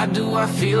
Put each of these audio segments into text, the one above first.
Why do I feel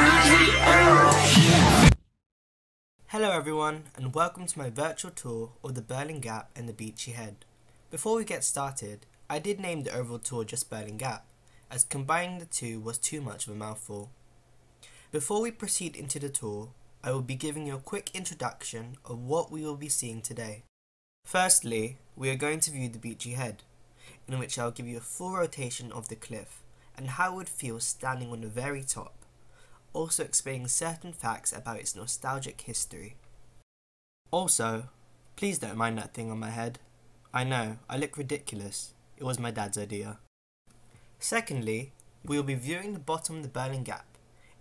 Lose it all. Hello everyone and welcome to my virtual tour of the Birling Gap and the Beachy Head. Before we get started, I did name the overall tour just Birling Gap, as combining the two was too much of a mouthful. Before we proceed into the tour, I will be giving you a quick introduction of what we will be seeing today. Firstly, we are going to view the Beachy Head, in which I will give you a full rotation of the cliff and how it would feel standing on the very top, also explaining certain facts about its nostalgic history. Also, please don't mind that thing on my head. I know, I look ridiculous. It was my dad's idea. Secondly, we will be viewing the bottom of the Birling Gap,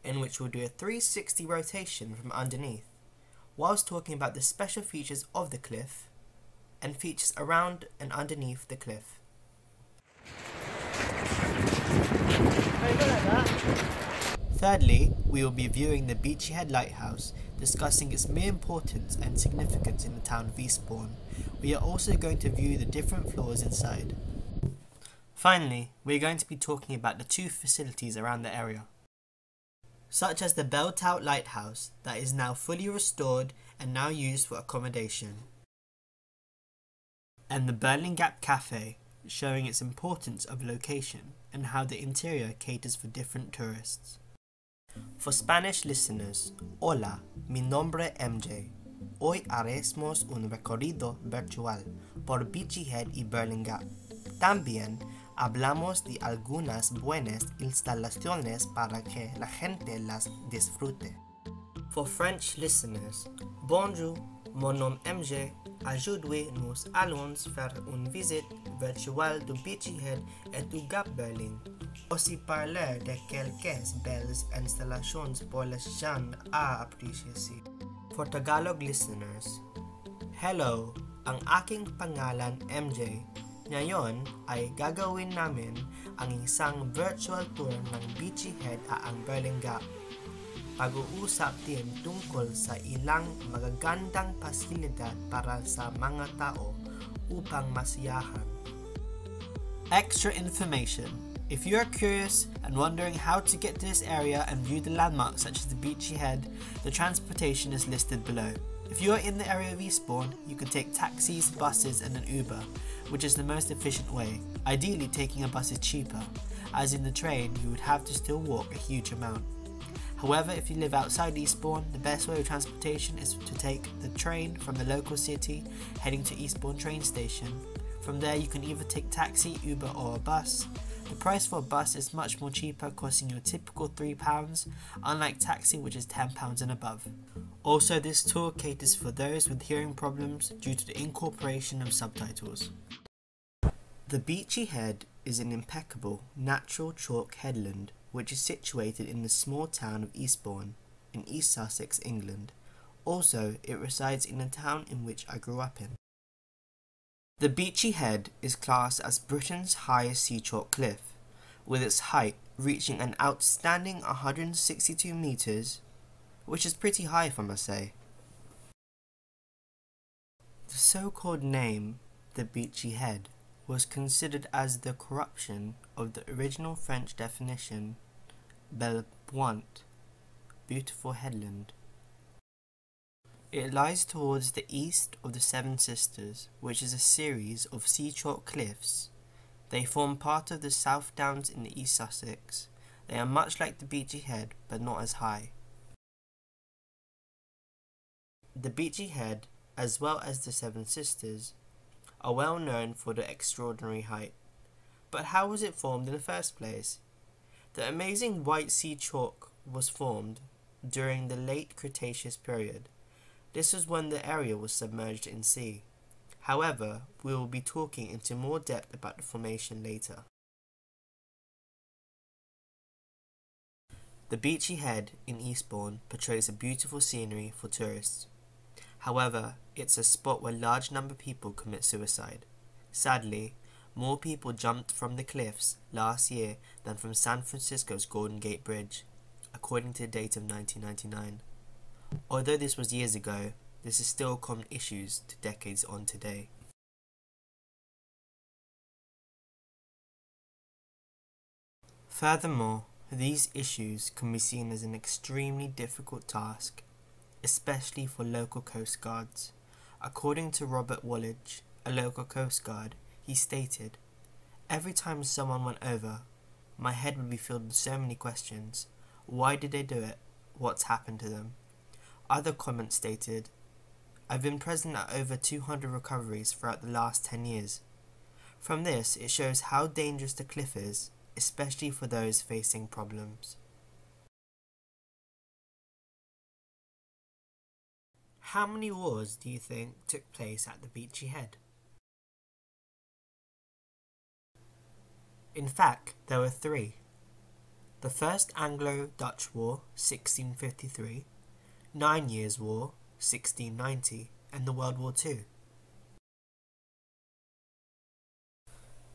in which we'll do a 360 rotation from underneath, whilst talking about the special features of the cliff, and features around and underneath the cliff. Thirdly, we will be viewing the Beachy Head Lighthouse, discussing its mere importance and significance in the town of Eastbourne. We are also going to view the different floors inside. Finally, we are going to be talking about the two facilities around the area, such as the Belle Tout Lighthouse that is now fully restored and now used for accommodation, and the Birling Gap Cafe, showing its importance of location and how the interior caters for different tourists. For Spanish listeners, hola, mi nombre MJ. Hoy haremos un recorrido virtual por Beachy Head y Birling Gap. También hablamos de algunas buenas instalaciones para que la gente las disfrute. For French listeners, bonjour, mon nom MJ, ajudez-nous allons faire une visite virtuelle du Beachy Head et du Gap Birling. Aussi parler de quelques belles installations pour les gens à apprécier. For Tagalog listeners, hello, ang aking pangalan MJ. Ngayon ay gagawin namin ang isang virtual tour ng Beachy Head at ang Birling Gap. Pag-uusap din tungkol sa ilang magagandang pasilidad para sa mga tao upang masiyahan. Extra information. If you are curious and wondering how to get to this area and view the landmarks such as the Beachy Head, the transportation is listed below. If you are in the area of Eastbourne, you can take taxis, buses and an Uber, which is the most efficient way. Ideally, taking a bus is cheaper, as in the train you would have to still walk a huge amount. However, if you live outside Eastbourne, the best way of transportation is to take the train from the local city, heading to Eastbourne train station. From there you can either take taxi, Uber or a bus. The price for a bus is much more cheaper, costing your typical £3, unlike taxi which is £10 and above. Also, this tour caters for those with hearing problems due to the incorporation of subtitles. The Beachy Head is an impeccable natural chalk headland which is situated in the small town of Eastbourne in East Sussex, England. Also, it resides in the town in which I grew up in. The Beachy Head is classed as Britain's highest sea chalk cliff, with its height reaching an outstanding 162 metres, which is pretty high if I must say. The so-called name, the Beachy Head, was considered as the corruption of the original French definition, Belle Pointe, beautiful headland. It lies towards the east of the Seven Sisters, which is a series of sea chalk cliffs. They form part of the South Downs in the East Sussex. They are much like the Beachy Head, but not as high. The Beachy Head, as well as the Seven Sisters, are well known for their extraordinary height. But how was it formed in the first place? The amazing white sea chalk was formed during the late Cretaceous period. This was when the area was submerged in sea. However, we will be talking into more depth about the formation later. The Beachy Head in Eastbourne portrays a beautiful scenery for tourists. However, it's a spot where large number of people commit suicide. Sadly, more people jumped from the cliffs last year than from San Francisco's Golden Gate Bridge, according to the data of 1999. Although this was years ago, this is still common issues to decades on today. Furthermore, these issues can be seen as an extremely difficult task, especially for local coast guards. According to Robert Wallace, a local coast guard, he stated, "Every time someone went over, my head would be filled with so many questions. Why did they do it? What's happened to them?" Other comments stated, "I've been present at over 200 recoveries throughout the last 10 years. From this, it shows how dangerous the cliff is, especially for those facing problems." How many wars do you think took place at the Beachy Head? In fact, there were three. The First Anglo-Dutch War, 1653, 9 Years' War, 1690, and the World War II.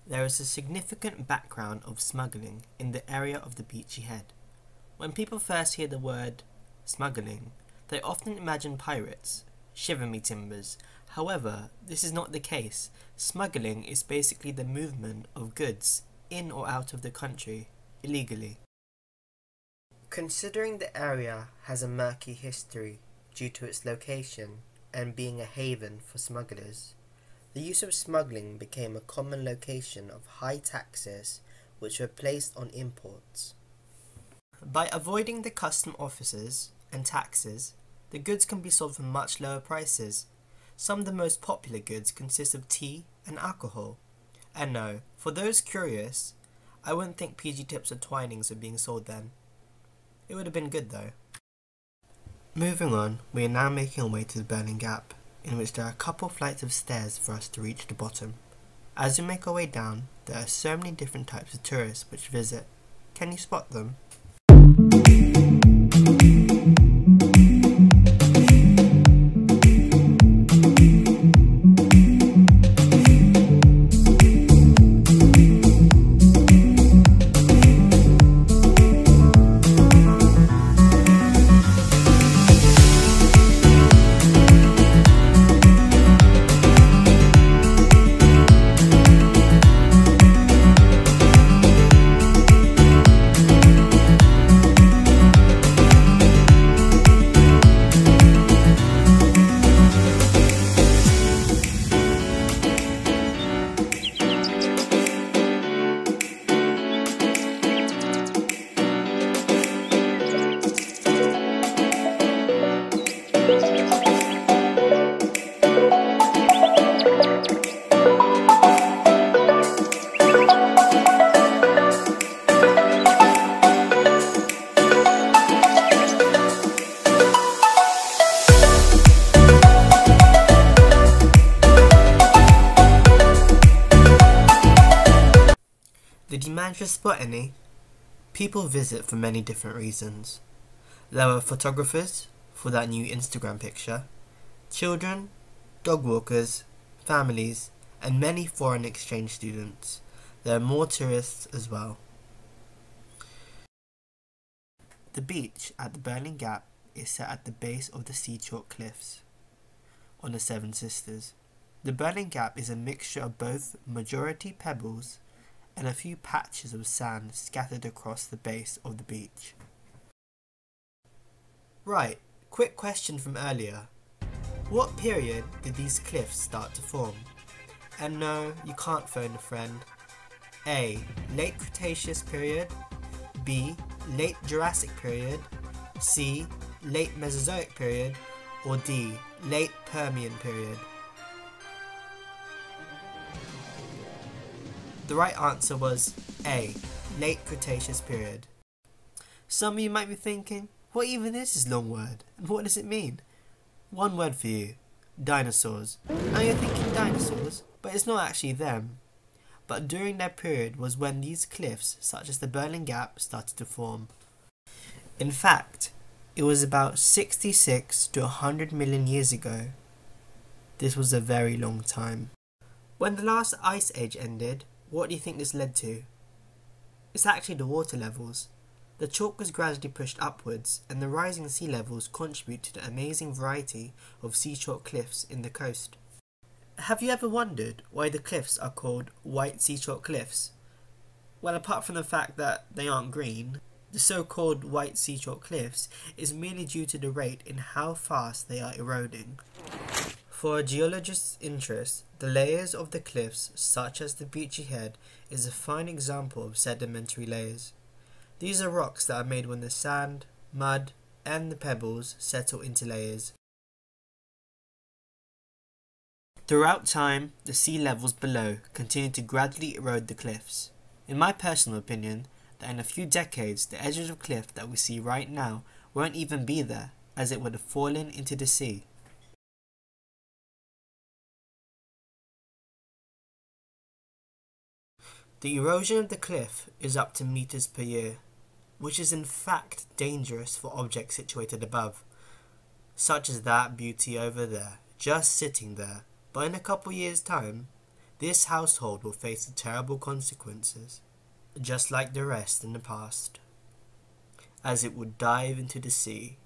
There is a significant background of smuggling in the area of the Beachy Head. When people first hear the word smuggling, they often imagine pirates. Shiver me timbers. However, this is not the case. Smuggling is basically the movement of goods in or out of the country, illegally. Considering the area has a murky history due to its location and being a haven for smugglers, the use of smuggling became a common location of high taxes which were placed on imports. By avoiding the custom officers and taxes, the goods can be sold for much lower prices. Some of the most popular goods consist of tea and alcohol. And no, for those curious, I wouldn't think PG Tips or Twinings were being sold then. It would have been good though. Moving on, we are now making our way to the Birling Gap, in which there are a couple flights of stairs for us to reach the bottom. As we make our way down, there are so many different types of tourists which visit. Can you spot them? Did you manage to spot any? People visit for many different reasons. There were photographers for that new Instagram picture, children, dog walkers, families, and many foreign exchange students. There are more tourists as well. The beach at the Birling Gap is set at the base of the seashore cliffs on the Seven Sisters. The Birling Gap is a mixture of both majority pebbles and a few patches of sand scattered across the base of the beach. Right, quick question from earlier. What period did these cliffs start to form? And no, you can't phone a friend. A. Late Cretaceous period. B. Late Jurassic period. C. Late Mesozoic period. Or D. Late Permian period. The right answer was A. Late Cretaceous period. Some of you might be thinking, what even is this long word, and what does it mean? One word for you, dinosaurs. Now you're thinking dinosaurs, but it's not actually them. But during their period was when these cliffs, such as the Birling Gap, started to form. In fact, it was about 66 to 100 million years ago This was a very long time. When the last ice age ended, what do you think this led to? It's actually the water levels. The chalk was gradually pushed upwards, and the rising sea levels contribute to the amazing variety of seashore cliffs in the coast. Have you ever wondered why the cliffs are called white seashore cliffs? Well, apart from the fact that they aren't green, the so-called white seashore cliffs is merely due to the rate in how fast they are eroding. For a geologist's interest, the layers of the cliffs, such as the Beachy Head, is a fine example of sedimentary layers. These are rocks that are made when the sand, mud, and the pebbles settle into layers. Throughout time, the sea levels below continue to gradually erode the cliffs. In my personal opinion, that in a few decades the edges of cliff that we see right now won't even be there, as it would have fallen into the sea. The erosion of the cliff is up to meters per year, which is in fact dangerous for objects situated above, such as that beauty over there, just sitting there, but in a couple years' time, this household will face the terrible consequences, just like the rest in the past, as it would dive into the sea.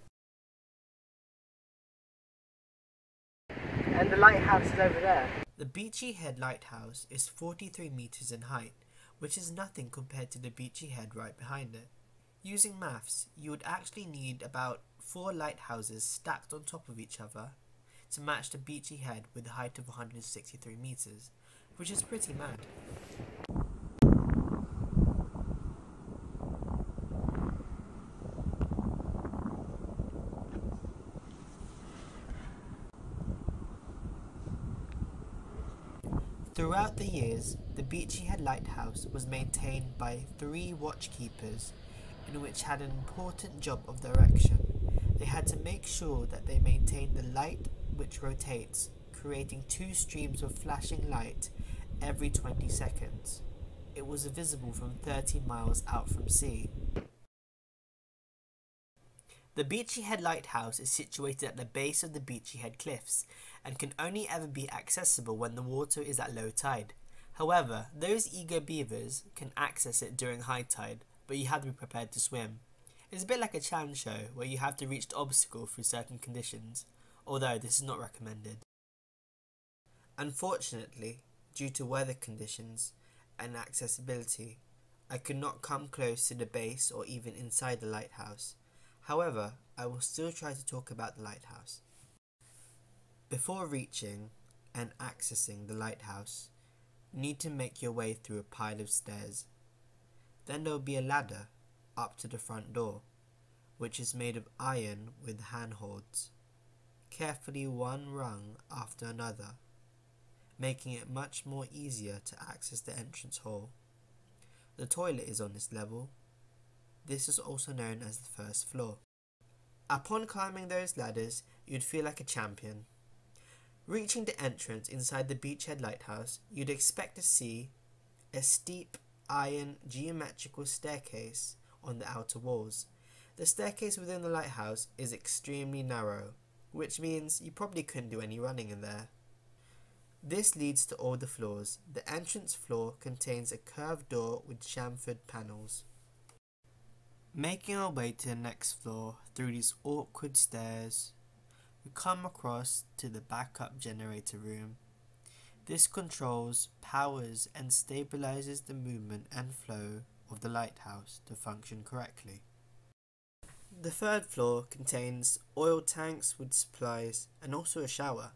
And the lighthouse is over there. The Beachy Head Lighthouse is 43 meters in height, which is nothing compared to the Beachy Head right behind it. Using maths, you would actually need about 4 lighthouses stacked on top of each other to match the Beachy Head with a height of 163 meters, which is pretty mad. Throughout the years, the Beachy Head Lighthouse was maintained by 3 watchkeepers, in which had an important job of direction. They had to make sure that they maintained the light which rotates, creating 2 streams of flashing light every 20 seconds. It was visible from 30 miles out from sea. The Beachy Head Lighthouse is situated at the base of the Beachy Head Cliffs and can only ever be accessible when the water is at low tide. However, those eager beavers can access it during high tide, but you have to be prepared to swim. It's a bit like a clown show where you have to reach the obstacle through certain conditions, although this is not recommended. Unfortunately, due to weather conditions and accessibility, I could not come close to the base or even inside the lighthouse. However, I will still try to talk about the lighthouse. Before reaching and accessing the lighthouse, you need to make your way through a pile of stairs. Then there will be a ladder up to the front door, which is made of iron with handholds, carefully one rung after another, making it much more easier to access the entrance hall. The toilet is on this level. This is also known as the first floor. Upon climbing those ladders, you'd feel like a champion. Reaching the entrance inside the Beachy Head Lighthouse, you'd expect to see a steep iron geometrical staircase on the outer walls. The staircase within the lighthouse is extremely narrow, which means you probably couldn't do any running in there. This leads to all the floors. The entrance floor contains a curved door with chamfered panels. Making our way to the next floor through these awkward stairs, we come across to the backup generator room. This controls, powers and stabilizes the movement and flow of the lighthouse to function correctly. The third floor contains oil tanks with supplies and also a shower.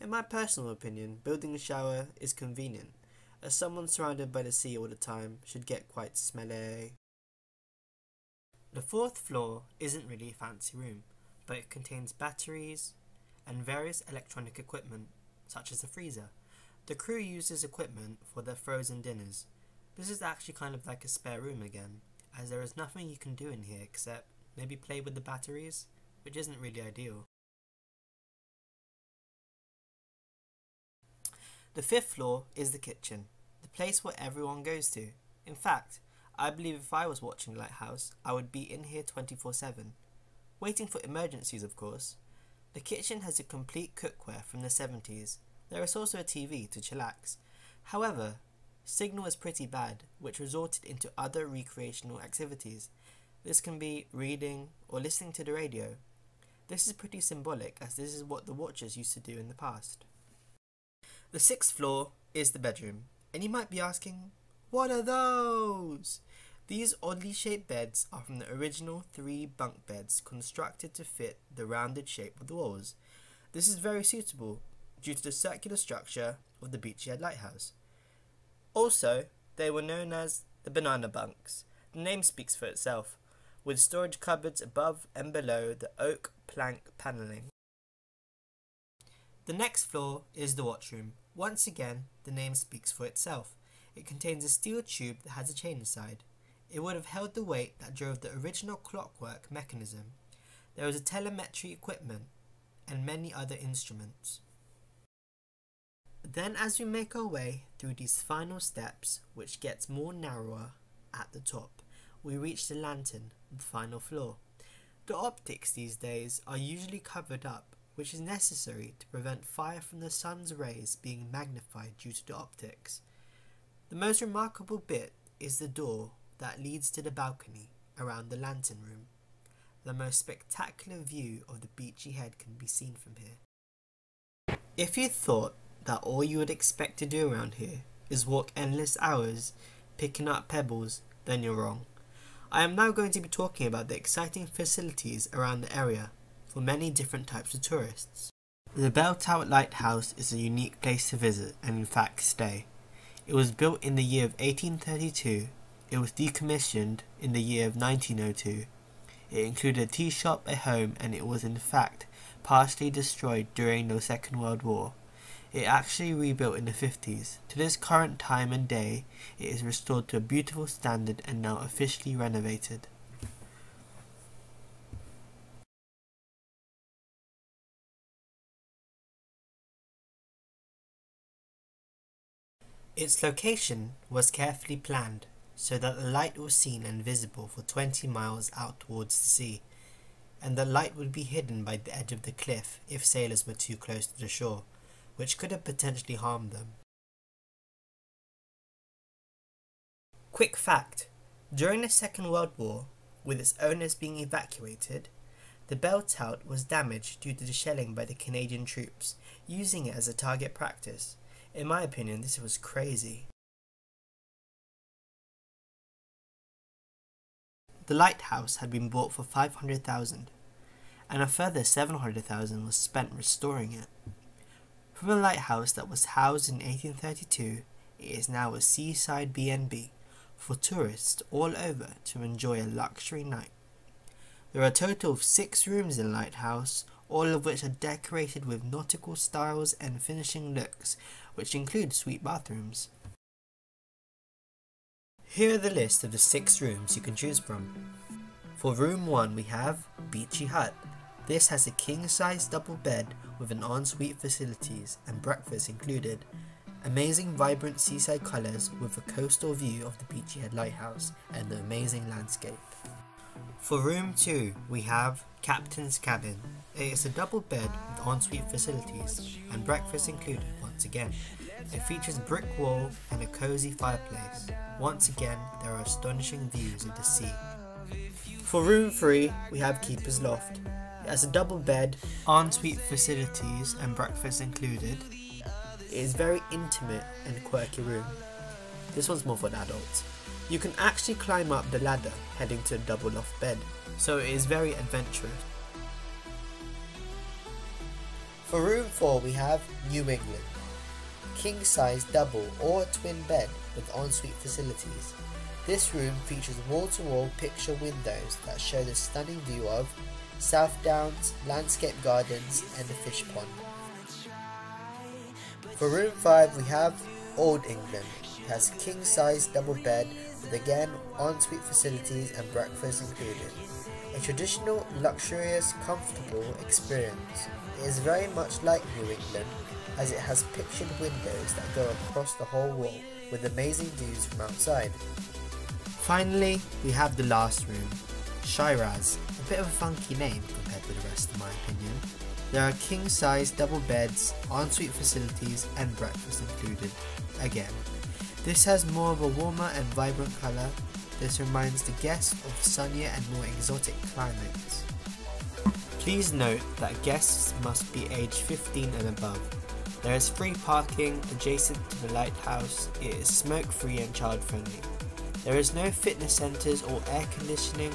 In my personal opinion, building a shower is convenient, as someone surrounded by the sea all the time should get quite smelly. The fourth floor isn't really a fancy room, but it contains batteries and various electronic equipment, such as a freezer. The crew uses equipment for their frozen dinners. This is actually kind of like a spare room again, as there is nothing you can do in here except maybe play with the batteries, which isn't really ideal. The fifth floor is the kitchen, the place where everyone goes to. In fact, I believe if I was watching Lighthouse, I would be in here 24/7, waiting for emergencies of course. The kitchen has a complete cookware from the 70s. There is also a TV to chillax. However, signal is pretty bad, which resulted into other recreational activities. This can be reading or listening to the radio. This is pretty symbolic, as this is what the Watchers used to do in the past. The 6th floor is the bedroom, and you might be asking, what are those? These oddly shaped beds are from the original 3 bunk beds constructed to fit the rounded shape of the walls. This is very suitable due to the circular structure of the Beachy Head Lighthouse. Also, they were known as the banana bunks. The name speaks for itself, with storage cupboards above and below the oak plank panelling. The next floor is the watchroom. Once again, the name speaks for itself. It contains a steel tube that has a chain inside. It would have held the weight that drove the original clockwork mechanism. There was a telemetry equipment and many other instruments. Then as we make our way through these final steps, which gets more narrower at the top, we reach the lantern, the final floor. The optics these days are usually covered up, which is necessary to prevent fire from the sun's rays being magnified due to the optics. The most remarkable bit is the door that leads to the balcony around the lantern room. The most spectacular view of the Beachy Head can be seen from here. If you thought that all you would expect to do around here is walk endless hours picking up pebbles, then you're wrong. I am now going to be talking about the exciting facilities around the area for many different types of tourists. The Belle Tout Lighthouse is a unique place to visit and in fact stay. It was built in the year of 1832, it was decommissioned in the year of 1902. It included a tea shop, a home, and it was in fact partially destroyed during the Second World War. It actually rebuilt in the 50s. To this current time and day, it is restored to a beautiful standard and now officially renovated. Its location was carefully planned so that the light was seen and visible for 20 miles out towards the sea, and the light would be hidden by the edge of the cliff if sailors were too close to the shore, which could have potentially harmed them. Quick fact, during the Second World War, with its owners being evacuated, the Belle Tout was damaged due to the shelling by the Canadian troops, using it as a target practice. In my opinion, this was crazy. The lighthouse had been bought for $500,000, and a further $700,000 was spent restoring it. From a lighthouse that was housed in 1832, it is now a seaside B&B for tourists all over to enjoy a luxury night. There are a total of 6 rooms in the lighthouse, all of which are decorated with nautical styles and finishing looks, which include suite bathrooms. Here are the list of the 6 rooms you can choose from. For room 1 we have Beachy Hut. This has a king-size double bed with an ensuite facilities and breakfast included. Amazing vibrant seaside colours with a coastal view of the Beachy Head Lighthouse and the amazing landscape. For room 2 we have Captain's Cabin. It is a double bed with ensuite facilities and breakfast included once again. It features a brick wall and a cosy fireplace. Once again there are astonishing views of the sea. For room 3 we have Keeper's Loft. As a double bed, ensuite facilities and breakfast included. It is very intimate and quirky room. This one's more for the adults. You can actually climb up the ladder heading to a double loft bed, so it is very adventurous. For room 4 we have New England. King size double or twin bed with ensuite facilities. This room features wall-to-wall picture windows that show the stunning view of South Downs, landscape gardens and the fish pond. For room 5 we have Old England. It has a king size double bed with again ensuite facilities and breakfast included. A traditional, luxurious, comfortable experience. It is very much like New England as it has pictured windows that go across the whole wall with amazing views from outside. Finally we have the last room, Shiraz. A bit of a funky name compared to the rest in my opinion. There are king-size double beds, ensuite facilities, and breakfast included, again. This has more of a warmer and vibrant colour. This reminds the guests of sunnier and more exotic climates. Please note that guests must be aged 15 and above. There is free parking adjacent to the lighthouse. It is smoke-free and child-friendly. There is no fitness centres or air conditioning.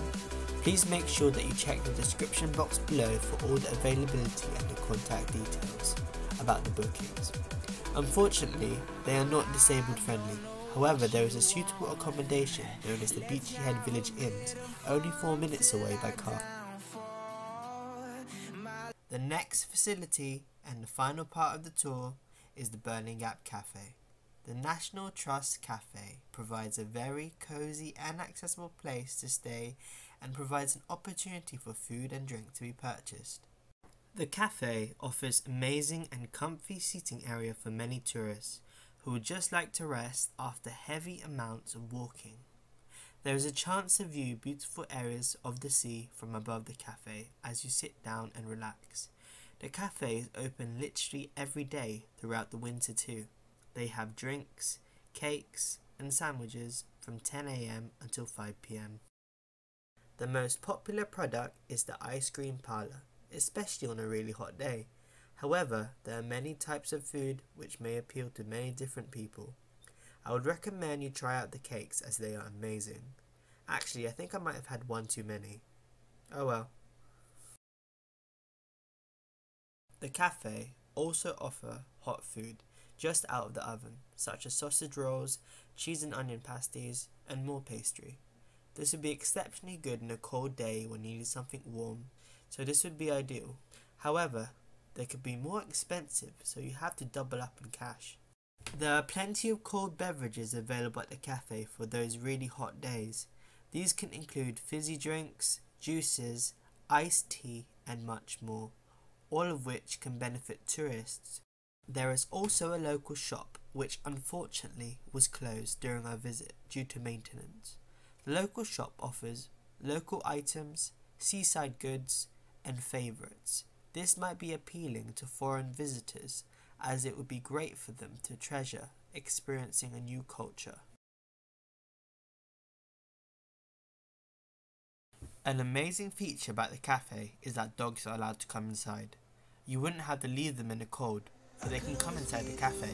Please make sure that you check the description box below for all the availability and the contact details about the bookings. Unfortunately, they are not disabled friendly. However, there is a suitable accommodation known as the Beachy Head Village Inn, only 4 minutes away by car. The next facility and the final part of the tour is the Birling Gap Cafe. The National Trust Cafe provides a very cozy and accessible place to stay and provides an opportunity for food and drink to be purchased. The cafe offers amazing and comfy seating area for many tourists who would just like to rest after heavy amounts of walking. There is a chance to view beautiful areas of the sea from above the cafe as you sit down and relax. The cafe is open literally every day throughout the winter too. They have drinks, cakes and sandwiches from 10 AM until 5 PM. The most popular product is the ice cream parlour, especially on a really hot day. However, there are many types of food which may appeal to many different people. I would recommend you try out the cakes as they are amazing. Actually, I think I might have had one too many. Oh well. The cafe also offer hot food just out of the oven, such as sausage rolls, cheese and onion pasties, and more pastry. This would be exceptionally good in a cold day when you need something warm, so this would be ideal. However, they could be more expensive, so you have to double up in cash. There are plenty of cold beverages available at the cafe for those really hot days. These can include fizzy drinks, juices, iced tea, and much more, all of which can benefit tourists. There is also a local shop, which unfortunately was closed during our visit due to maintenance. The local shop offers local items, seaside goods, and favourites. This might be appealing to foreign visitors, as it would be great for them to treasure experiencing a new culture. An amazing feature about the cafe is that dogs are allowed to come inside. You wouldn't have to leave them in the cold, but they can come inside the cafe.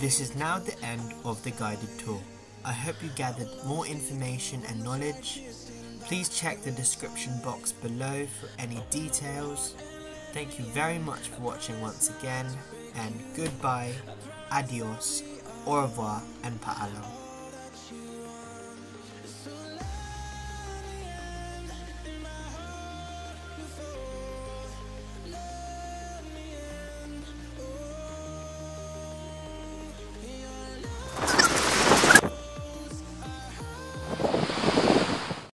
This is now the end of the guided tour. I hope you gathered more information and knowledge. Please check the description box below for any details. Thank you very much for watching once again, and goodbye, adios, au revoir, and pa'alam.